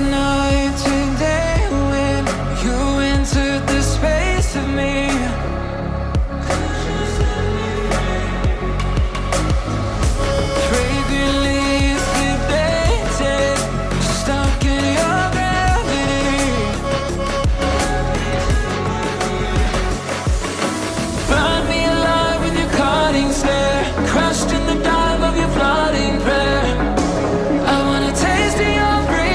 I wanna taste of your freedom.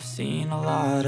I've seen a lot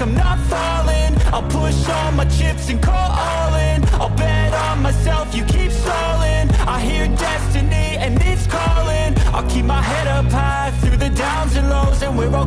I'm not falling, I'll push all my chips and call all in. I'll bet on myself, you keep stalling. I hear destiny and it's calling. I'll keep my head up high through the downs and lows, and we're all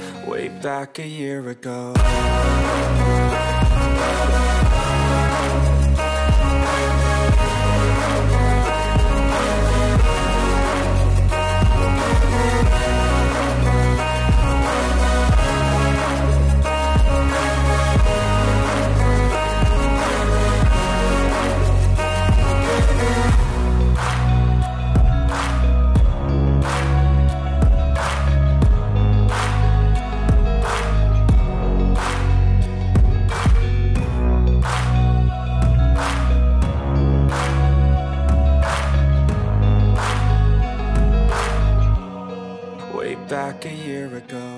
way back a year ago. Back a year ago.